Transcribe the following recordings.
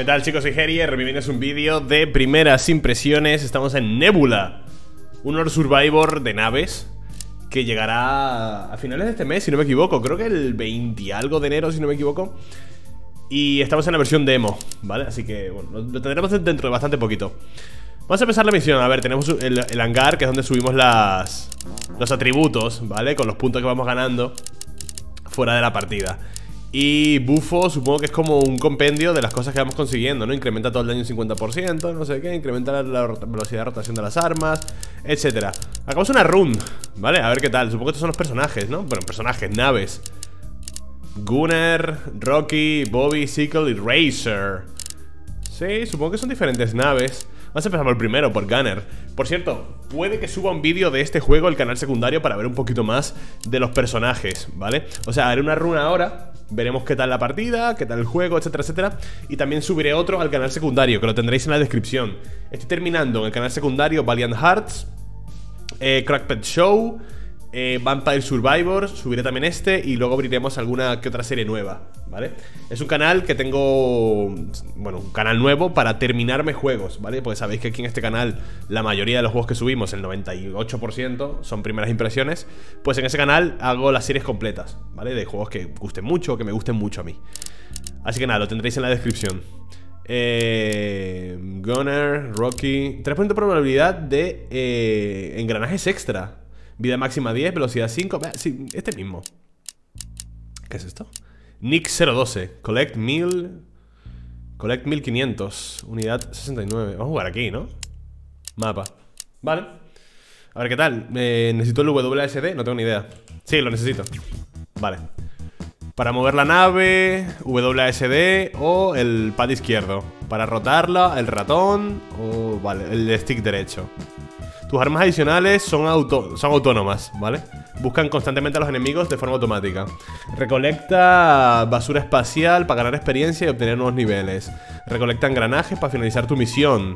¿Qué tal, chicos? Soy Gerier, bienvenidos a un vídeo de primeras impresiones. Estamos en Nebula, un Horde Survivor de naves que llegará a finales de este mes, si no me equivoco. Creo que el 20 y algo de enero, si no me equivoco. Y estamos en la versión demo, ¿vale? Así que, bueno, lo tendremos dentro de bastante poquito. Vamos a empezar la misión. A ver, tenemos el hangar, que es donde subimos los atributos, ¿vale? Con los puntos que vamos ganando fuera de la partida. Y bufo, supongo que es como un compendio de las cosas que vamos consiguiendo, ¿no? Incrementa todo el daño un 50%, no sé qué. Incrementa la velocidad de rotación de las armas, etcétera. Hagamos una run, ¿vale? A ver qué tal. Supongo que estos son los personajes, ¿no? Bueno, personajes, naves. Gunnar, Rocky, Bobby, Sickle y Racer. Sí, supongo que son diferentes naves. Vamos a empezar por el primero, por Gunnar. Por cierto, puede que suba un vídeo de este juego al canal secundario para ver un poquito más de los personajes, ¿vale? O sea, haré una run ahora, veremos qué tal la partida, qué tal el juego, etcétera, etcétera. Y también subiré otro al canal secundario, que lo tendréis en la descripción. Estoy terminando en el canal secundario Valiant Hearts, Crackpet Show, Vampire Survivors. Subiré también este y luego abriremos alguna que otra serie nueva, ¿vale? Es un canal que tengo, bueno, un canal nuevo para terminarme juegos, ¿vale? Porque sabéis que aquí en este canal la mayoría de los juegos que subimos, el 98%, son primeras impresiones. Pues en ese canal hago las series completas, ¿vale? De juegos que gusten mucho, que me gusten mucho a mí. Así que nada, lo tendréis en la descripción. Gunnar, Rocky, 3% de probabilidad de engranajes extra. Vida máxima 10, velocidad 5. Sí, este mismo. ¿Qué es esto? Nick 012. Collect 1000. Collect 1500. Unidad 69. Vamos a jugar aquí, ¿no? Mapa. Vale. A ver qué tal. Necesito el WSD. No tengo ni idea. Sí, lo necesito. Vale. Para mover la nave, WSD o el pad izquierdo. Para rotarla, el ratón o, vale, el stick derecho. Tus armas adicionales son autónomas, ¿vale? Buscan constantemente a los enemigos de forma automática. Recolecta basura espacial para ganar experiencia y obtener nuevos niveles. Recolecta engranajes para finalizar tu misión.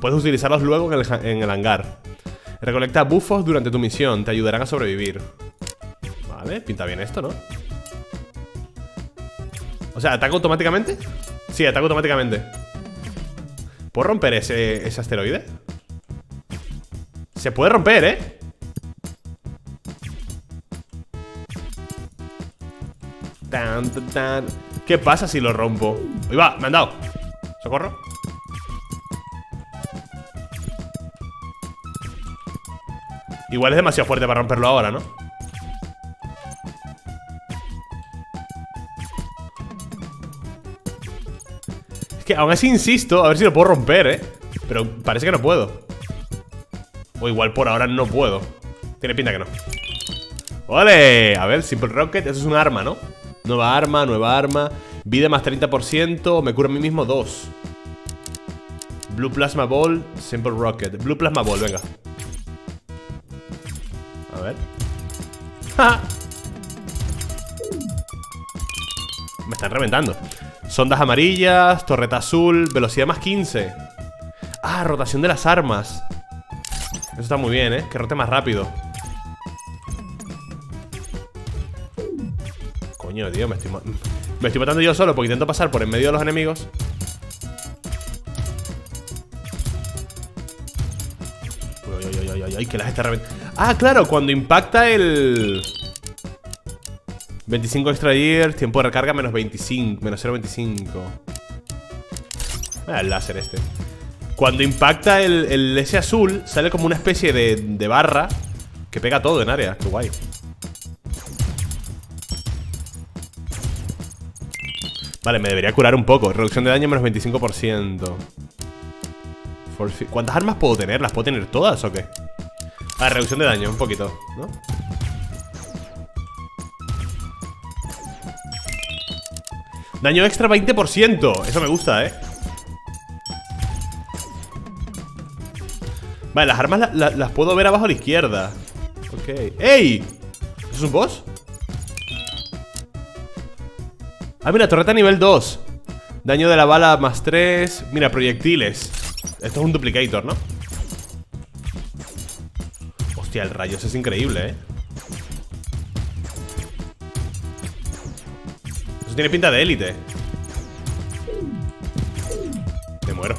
Puedes utilizarlos luego en el hangar. Recolecta bufos durante tu misión, te ayudarán a sobrevivir. Vale, pinta bien esto, ¿no? O sea, ¿ataca automáticamente? Sí, ataca automáticamente. ¿Puedo romper ese asteroide? Se puede romper, ¿eh? Tan, tan, tan. ¿Qué pasa si lo rompo? ¡Ahí va! ¡Me han dado! ¡Socorro! Igual es demasiado fuerte para romperlo ahora, ¿no? Es que aún así insisto, a ver si lo puedo romper, ¿eh? Pero parece que no puedo. O igual por ahora no puedo. Tiene pinta que no. ¡Ole! A ver, Simple Rocket. Eso es un arma, ¿no? Nueva arma, nueva arma. Vida más 30%. Me curo a mí mismo 2. Blue Plasma Ball, Simple Rocket. Blue Plasma Ball, venga. A ver. ¡Ja! Me están reventando. Sondas amarillas, torreta azul. Velocidad más 15. Ah, rotación de las armas. Eso está muy bien, ¿eh? Que rote más rápido. Coño, tío, me estoy matando yo solo porque intento pasar por en medio de los enemigos. Uy, uy, uy, uy, uy, uy, que las está reventando. Ah, claro, cuando impacta el... 25 extra years, tiempo de recarga menos 25, menos 0,25. Ah, el láser este. Cuando impacta el ese azul, sale como una especie de barra que pega todo en área. Qué guay. Vale, me debería curar un poco. Reducción de daño menos 25%. ¿Cuántas armas puedo tener? ¿Las puedo tener todas o qué? Ah, reducción de daño, un poquito, ¿no? Daño extra 20%. Eso me gusta, ¿eh? Vale, las armas las puedo ver abajo a la izquierda. Ok. ¡Ey! ¿Es un boss? Ah, mira, torreta nivel 2. Daño de la bala más 3. Mira, proyectiles. Esto es un duplicator, ¿no? Hostia, el rayo ese es increíble, ¿eh? Eso tiene pinta de élite. muero.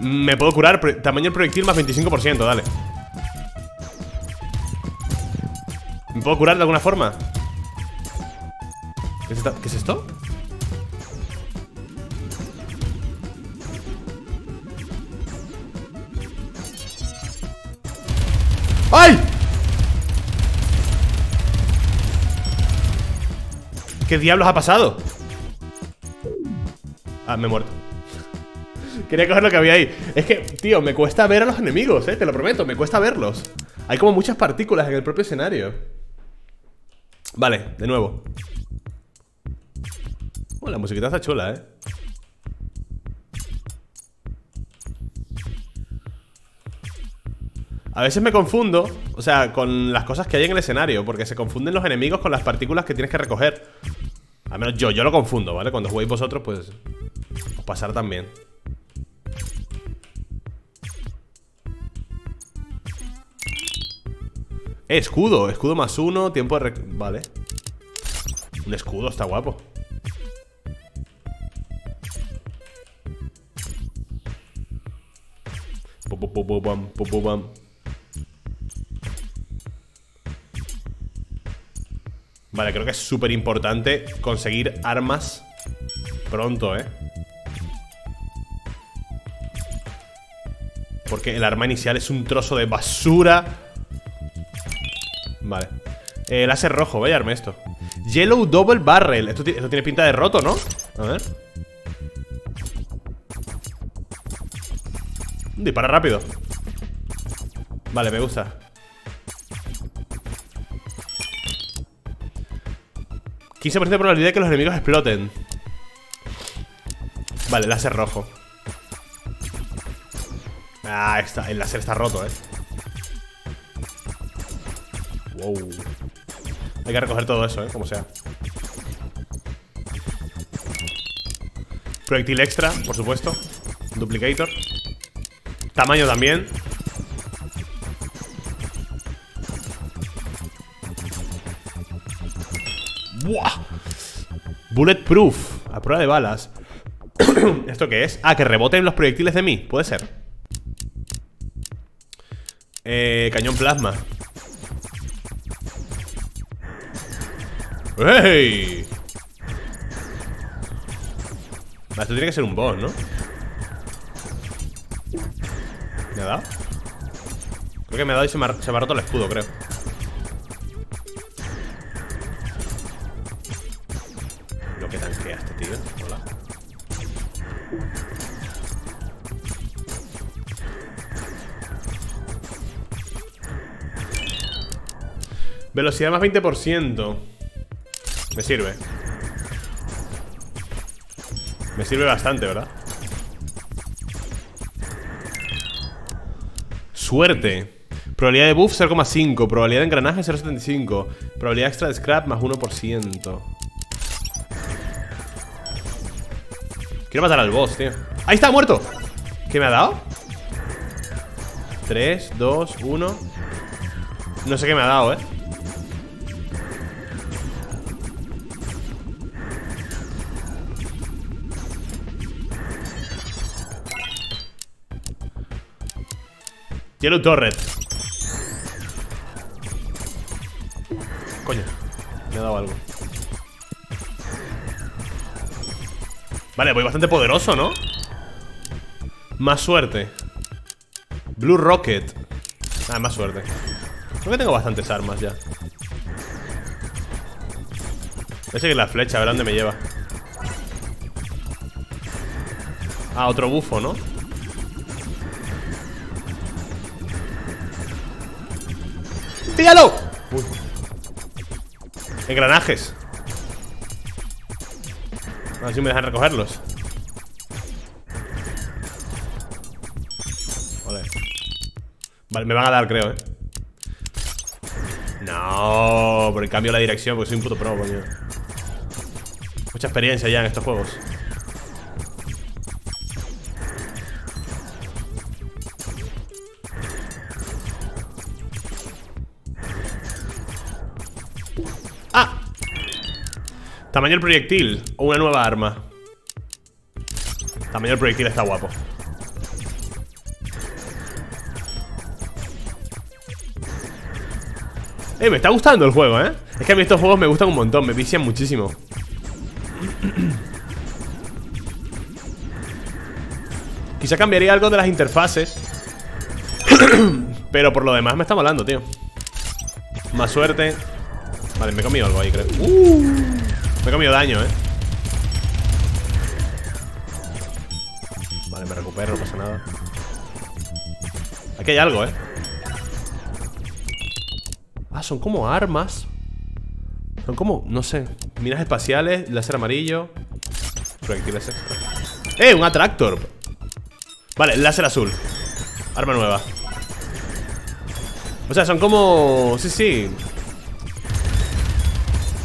Me puedo curar. Tamaño del proyectil más 25%, dale. ¿Me puedo curar de alguna forma? ¿Qué es esto? ¡Ay! ¿Qué diablos ha pasado? Ah, me he muerto. Quería coger lo que había ahí. Es que, tío, me cuesta ver a los enemigos, te lo prometo, me cuesta verlos. Hay como muchas partículas en el propio escenario. Vale, de nuevo. Oh, la musiquita está chula, A veces me confundo, o sea, con las cosas que hay en el escenario, porque se confunden los enemigos con las partículas que tienes que recoger. Al menos yo lo confundo, ¿vale? Cuando juguéis vosotros, pues os pasará también. Escudo, escudo más uno, tiempo de... Vale. Un escudo, está guapo. Pum, pum, pum. Vale, creo que es súper importante conseguir armas pronto, Porque el arma inicial es un trozo de basura. Vale. El láser rojo, vaya arma esto. Yellow Double Barrel. Esto tiene pinta de roto, ¿no? A ver. Dispara rápido. Vale, me gusta.15% de probabilidad de que los enemigos exploten. Vale, láser rojo. Ah, el láser está roto, Wow. Hay que recoger todo eso, como sea. Proyectil extra, por supuesto. Duplicator. Tamaño también. ¡Buah! Bulletproof, a prueba de balas. ¿Esto qué es? Ah, que reboten los proyectiles de mí, puede ser. Cañón plasma. ¡Ey! Vale, esto tiene que ser un boss, ¿no? ¿Me ha dado? Creo que me ha dado y se me ha roto el escudo, creo. Velocidad más 20%. Me sirve. Me sirve bastante, ¿verdad? Suerte. Probabilidad de buff 0,5. Probabilidad de engranaje 0,75. Probabilidad extra de scrap más 1%. Quiero matar al boss, tío. ¡Ahí está, muerto! ¿Qué me ha dado? 3, 2, 1. No sé qué me ha dado, Yellow Torret. Coño, me ha dado algo. Vale, voy bastante poderoso, ¿no? Más suerte. Blue Rocket. Ah, más suerte. Creo que tengo bastantes armas ya. Parece que la flecha, a ver dónde me lleva. Ah, otro bufo, ¿no? ¡Píllalo! Uy. Engranajes. A ver si me dejan recogerlos. Vale. Vale, me van a dar, creo, No, por el cambio de la dirección, porque soy un puto pro, coño. Mucha experiencia ya en estos juegos. ¡Ah! Tamaño del proyectil o una nueva arma. También el proyectil está guapo. Me está gustando el juego, ¿eh? Es que a mí estos juegos me gustan un montón, me vician muchísimo. Quizá cambiaría algo de las interfaces. Pero por lo demás me está molando, tío. Más suerte. Vale, me he comido algo ahí, creo. Me he comido daño, ¿eh? Vale, me recupero, no pasa nada. Aquí hay algo, ¿eh? Ah, son como armas. Son como, no sé, minas espaciales, láser amarillo, proyectiles extra. ¡Eh, un attractor! Vale, láser azul. Arma nueva. O sea, son como... Sí, sí.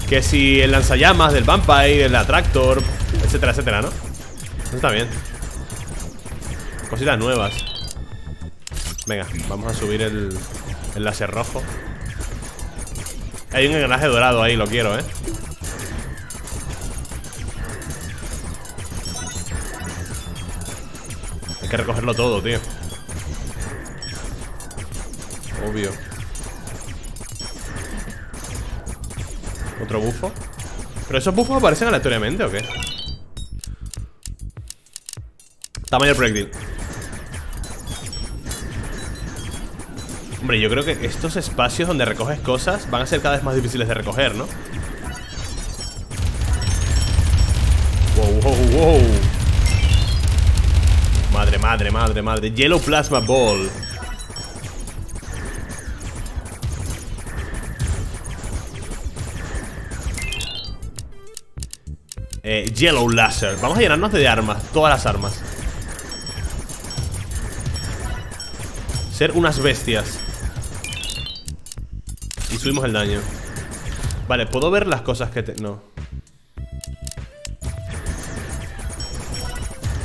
Que si el lanzallamas del Vampire, el attractor, etcétera, etcétera, ¿no? Eso está bien. Cositas nuevas. Venga, vamos a subir el láser rojo. Hay un engranaje dorado ahí, lo quiero, ¿eh? Hay que recogerlo todo, tío. Obvio. ¿Otro bufo? ¿Pero esos bufos aparecen aleatoriamente o qué? Tamaño del proyectil. Hombre, yo creo que estos espacios donde recoges cosas van a ser cada vez más difíciles de recoger, ¿no? Wow, wow, wow. Madre, madre, madre, madre. Yellow Plasma Ball. Yellow Laser. Vamos a llenarnos de armas, todas las armas. Ser unas bestias. Y subimos el daño. Vale, ¿puedo ver las cosas que te...? No.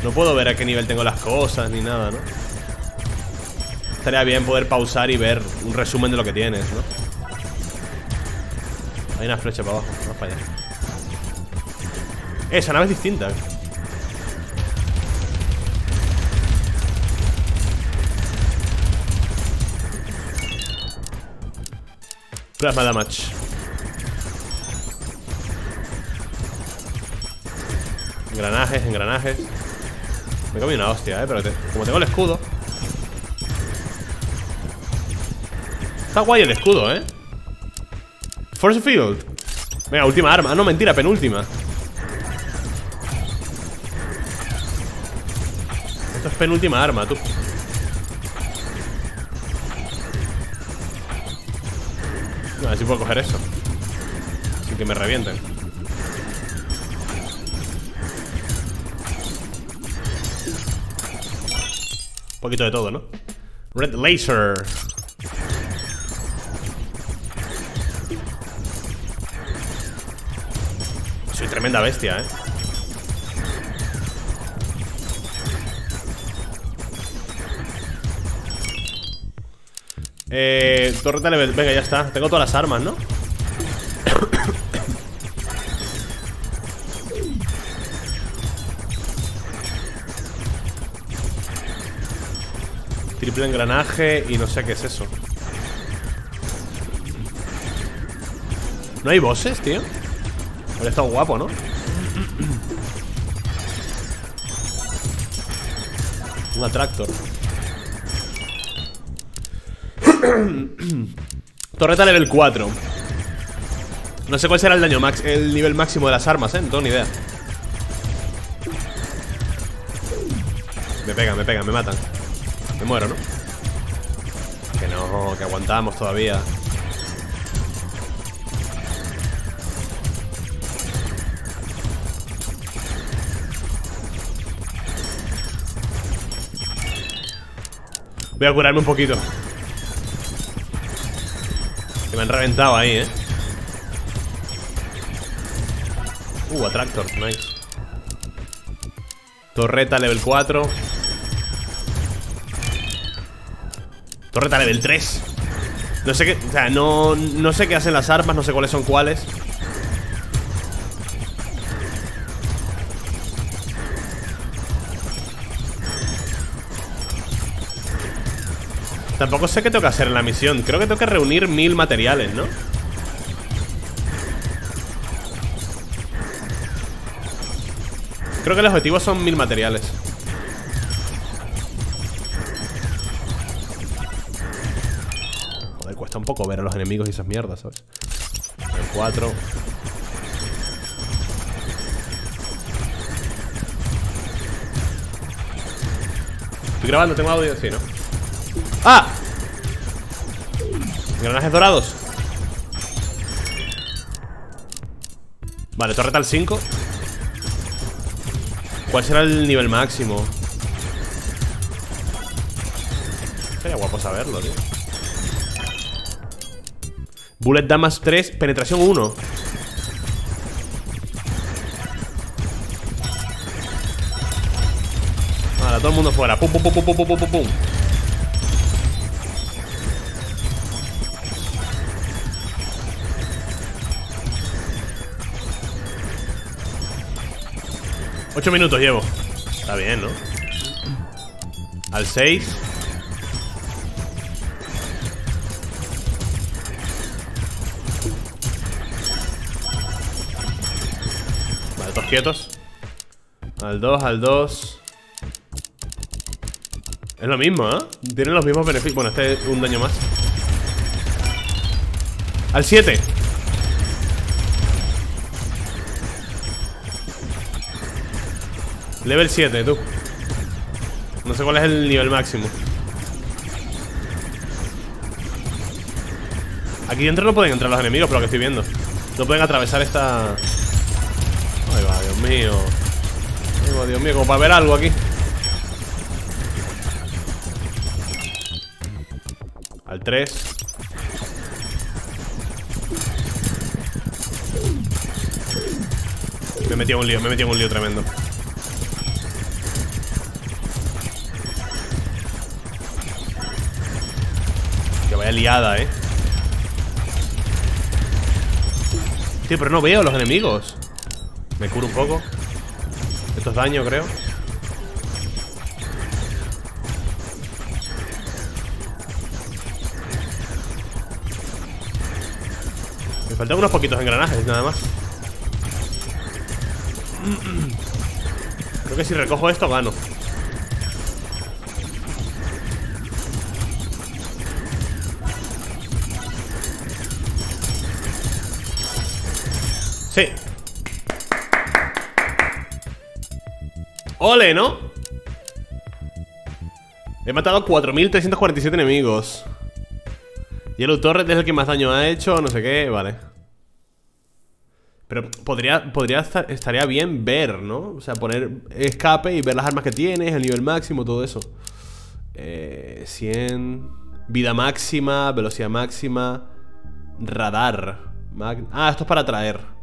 No puedo ver a qué nivel tengo las cosas ni nada, ¿no? Estaría bien poder pausar y ver un resumen de lo que tienes, ¿no? Hay una flecha para abajo, vamos para allá. Esa nave es distinta. Plasma damage. Engranajes, engranajes. Me he comido una hostia, pero como tengo el escudo. Está guay el escudo, Force Field. Venga, última arma. Ah, no, mentira, penúltima. Esto es penúltima arma, tú. A ver si puedo coger eso. Sin que me revienten. Un poquito de todo, ¿no? Red Laser. Soy tremenda bestia, torreta level, venga, ya está. Tengo todas las armas, ¿no? Triple engranaje y no sé qué es eso. ¿No hay bosses, tío? Habría estado guapo, ¿no? Un attractor. Torreta level 4. No sé cuál será el daño max, el nivel máximo de las armas, no tengo ni idea. Me pegan, me pegan, me matan. Me muero, ¿no? Que no, que aguantamos todavía. Voy a curarme un poquito. Me han reventado ahí, attractor, nice. Torreta level 4. Torreta level 3. No sé qué, o sea, no sé qué hacen las armas, no sé cuáles son cuáles. Tampoco sé qué tengo que hacer en la misión. Creo que tengo que reunir 1000 materiales, ¿no? Creo que el objetivo son 1000 materiales. Joder, cuesta un poco ver a los enemigos y esas mierdas, ¿sabes? El 4. Estoy grabando, tengo audio, sí, ¿no? ¡Ah! Engranajes dorados. Vale, torreta al 5. ¿Cuál será el nivel máximo? Sería guapo saberlo, tío. Bullet Damage 3, penetración 1. Vale, todo el mundo fuera. Pum, pum, pum, pum, pum, pum, pum, pum. Ocho minutos llevo. Está bien, ¿no? Al 6. Vale, todos quietos. Al 2, al 2. Es lo mismo, ¿eh? Tienen los mismos beneficios. Bueno, este es un daño más. Al 7. Level 7, tú. No sé cuál es el nivel máximo. Aquí dentro no pueden entrar los enemigos, por lo que estoy viendo. No pueden atravesar esta... Ahí va, Dios mío. Ahí va, Dios mío, como para ver algo aquí. Al 3. Me he metido en un lío, me he metido en un lío tremendo. Liada, eh. Tío, pero no veo los enemigos. Me curo un poco. Esto es daño, creo. Me faltan unos poquitos engranajes, nada más. Creo que si recojo esto, gano. Sí. Ole, ¿no? He matado a 4347 enemigos. Yellow Torret es el que más daño ha hecho, no sé qué, vale. Pero estaría bien ver, ¿no? O sea, poner escape y ver las armas que tienes, el nivel máximo, todo eso. 100. Vida máxima, velocidad máxima. Radar. Ah, esto es para atraer.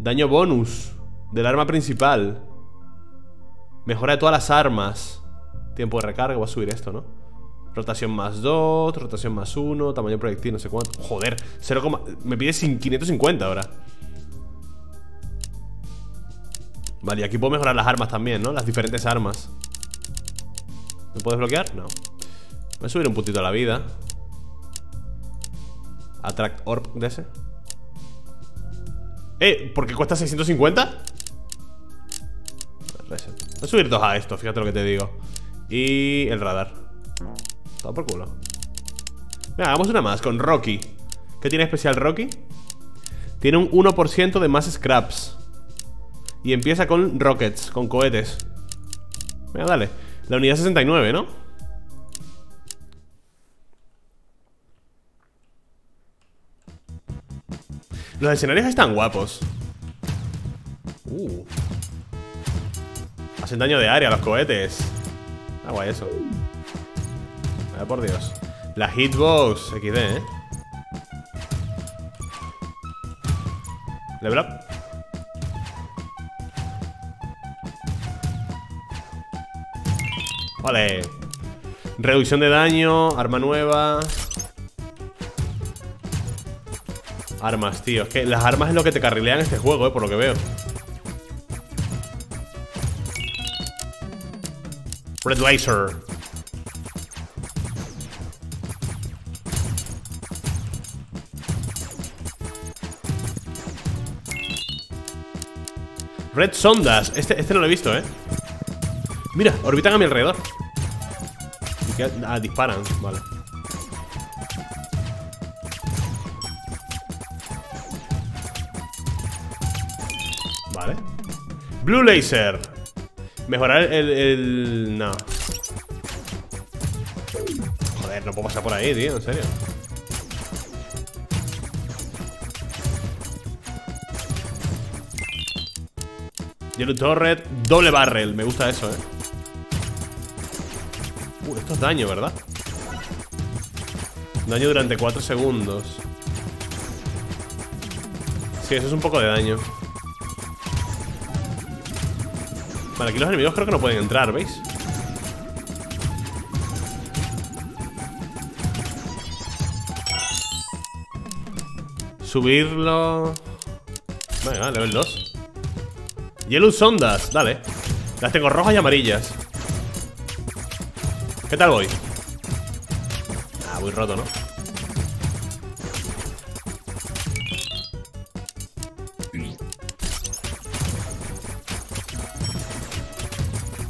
Daño bonus del arma principal. Mejora de todas las armas. Tiempo de recarga, voy a subir esto, ¿no? Rotación más 2, rotación más 1. Tamaño proyectil, no sé cuánto. Joder, 0, me pide 550 ahora. Vale, y aquí puedo mejorar las armas también, ¿no? Las diferentes armas. ¿Me puedo desbloquear? No. Voy a subir un puntito a la vida. Attract Orb de ese. ¿Por qué cuesta 650? Voy a subir 2 a esto, fíjate lo que te digo. Y el radar. Todo por culo. Venga, hagamos una más con Rocky. ¿Qué tiene especial Rocky? Tiene un 1% de más scraps. Y empieza con rockets, con cohetes. Venga, dale. La unidad 69, ¿no? Los escenarios están guapos. Hacen daño de área los cohetes. Ah, guay eso. Vaya por Dios. La hitbox XD, ¿eh? Level up. Vale. Reducción de daño, arma nueva. Armas, tío. Es que las armas es lo que te carrilean este juego, por lo que veo. Red Laser. Red Sondas. Este no lo he visto, ¿eh? Mira, orbitan a mi alrededor. Ah, disparan. Vale. Vale. Blue Laser. Mejorar el... No. Joder, no puedo pasar por ahí, tío. En serio. Yellow Torret. Doble barrel. Me gusta eso, eh. Esto es daño, ¿verdad? Daño durante 4 segundos. Sí, eso es un poco de daño. Vale, aquí los enemigos creo que no pueden entrar, ¿veis? Subirlo. Venga, level 2. Yellow Sondas, dale. Las tengo rojas y amarillas. ¿Qué tal voy? Ah, voy roto, ¿no?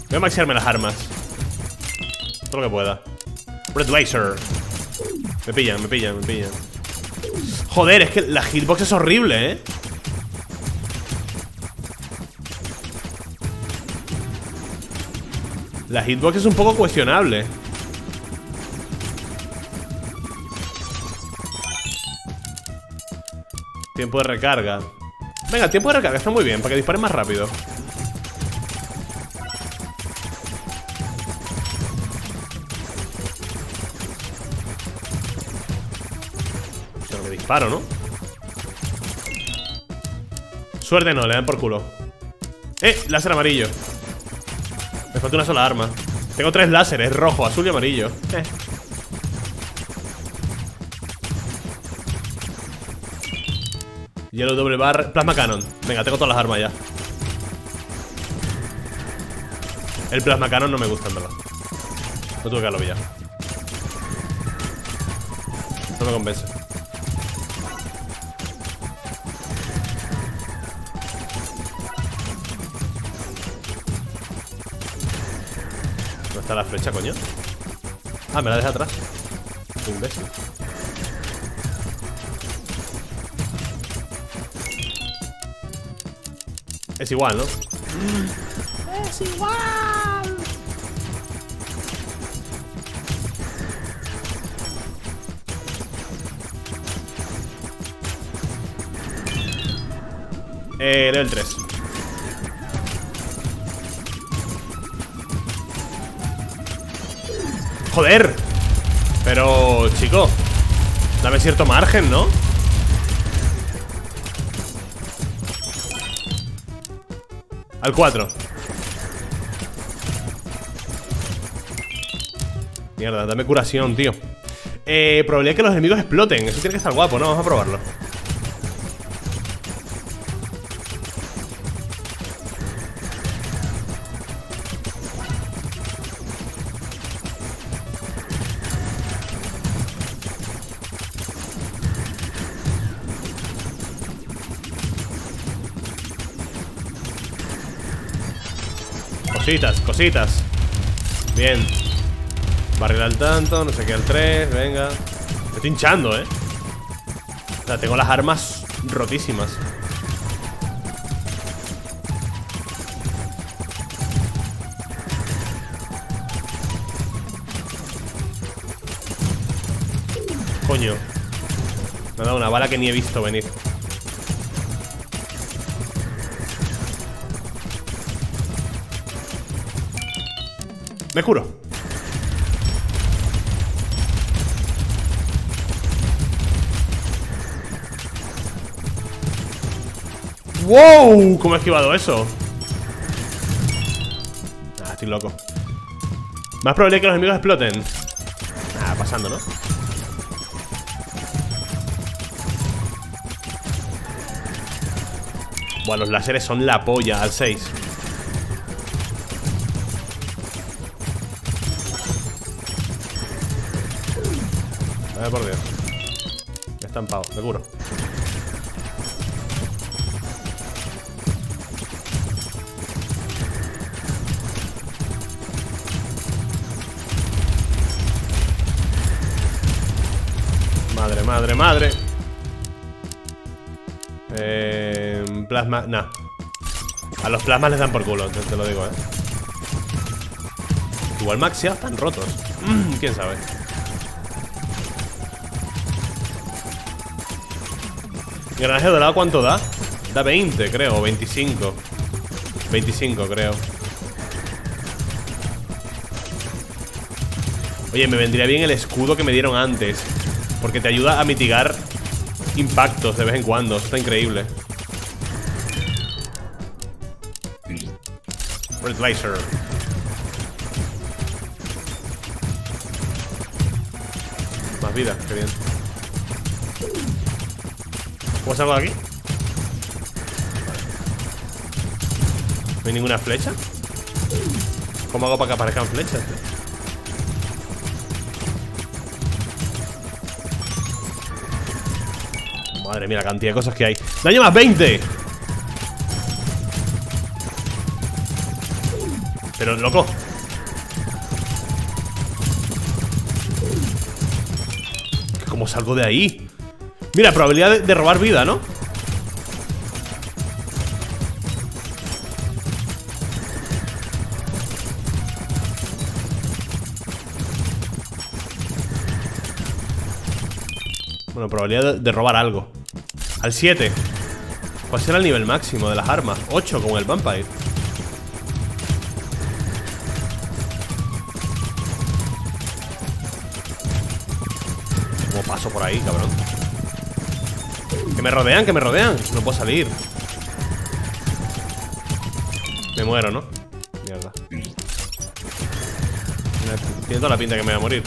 Voy a maxearme las armas. Todo lo que pueda. Red Laser. Me pillan, me pillan, me pillan. Joder, es que la hitbox es horrible, ¿eh? La hitbox es un poco cuestionable. Tiempo de recarga. Venga, tiempo de recarga está muy bien, para que disparen más rápido. Solo que disparo, ¿no? Suerte no, le dan por culo. Láser amarillo. Me falta una sola arma. Tengo 3 láseres, rojo, azul y amarillo. Hielo doble bar, plasma cannon. Venga, tengo todas las armas ya. El plasma cannon no me gusta, en verdad. No tuve que haberlo pillado. No me convence. La flecha, coño. Ah, me la deja atrás. Qué imbécil. Es igual, ¿no? ¡Es igual! Level 3. Joder. Pero, chico, dame cierto margen, ¿no? Al 4. Mierda, dame curación, tío. Probabilidad que los enemigos exploten. Eso tiene que estar guapo, ¿no? Vamos a probarlo. Cositas, cositas. Bien. Barril al tanto, no sé qué al 3, venga. Me estoy hinchando, ¿eh? O sea, tengo las armas rotísimas. Coño. Me ha dado una bala que ni he visto venir. Me curo. ¡Wow! ¿Cómo he esquivado eso? Ah, estoy loco. Más probable que los enemigos exploten. Ah, pasando, ¿no? Buah, los láseres son la polla. Al 6. Ay, por Dios. Me he estampado, me curo. Madre, madre, madre. Plasma, nah. A los plasmas les dan por culo, te lo digo, Igual Maxia están rotos. Quién sabe. Granaje dorado, ¿cuánto da? Da 20, creo, 25. 25, creo. Oye, me vendría bien el escudo que me dieron antes, porque te ayuda a mitigar impactos de vez en cuando. Eso está increíble. Red Laser. Más vida, qué bien. ¿Puedo salgo de aquí? ¿No hay ninguna flecha? ¿Cómo hago para que aparezcan flechas? Madre mía, la cantidad de cosas que hay. ¡Daño más 20! Pero, loco. ¿Cómo salgo de ahí? Mira, probabilidad de robar vida, ¿no? Bueno, probabilidad de robar algo. Al 7. ¿Cuál será el nivel máximo de las armas? 8 con el Vampire. ¿Cómo paso por ahí, cabrón? ¡Que me rodean, que me rodean! No puedo salir. Me muero, ¿no? Mierda. Tiene toda la pinta que me voy a morir.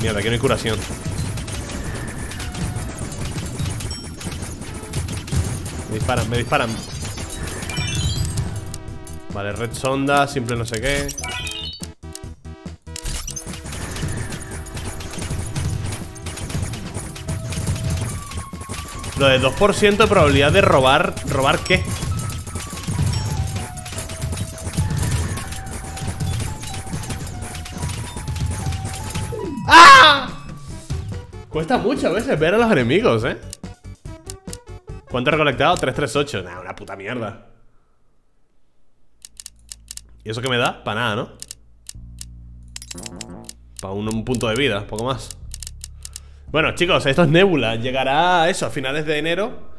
Mierda, aquí no hay curación. Me disparan, me disparan. Vale, red sonda, simple no sé qué. Lo de 2% de probabilidad de robar. ¿Robar qué? Cuesta mucho a veces ver a los enemigos, ¿eh? ¿Cuánto he recolectado? 338. Nah, una puta mierda. ¿Y eso qué me da? Para nada, ¿no? Para un punto de vida, poco más. Bueno, chicos, esto es Nebula. Llegará eso a finales de enero.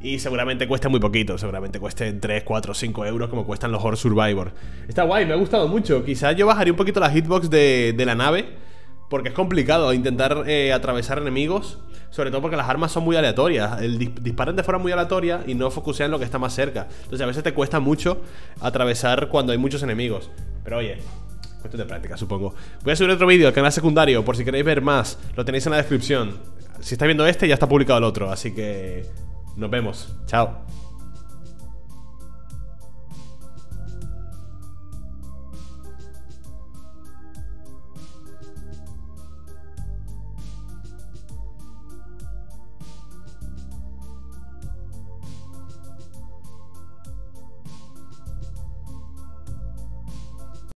Y seguramente cueste muy poquito. Seguramente cueste 3, 4, 5 euros como cuestan los Horde Survivor. Está guay, me ha gustado mucho. Quizás yo bajaría un poquito la hitbox de la nave, porque es complicado intentar atravesar enemigos, sobre todo porque las armas son muy aleatorias, disparan de forma muy aleatoria y no focusean lo que está más cerca. Entonces a veces te cuesta mucho atravesar cuando hay muchos enemigos. Pero oye, cuestión de práctica, supongo. Voy a subir otro vídeo al canal secundario, por si queréis ver más. Lo tenéis en la descripción. Si estáis viendo este, ya está publicado el otro. Así que nos vemos, chao.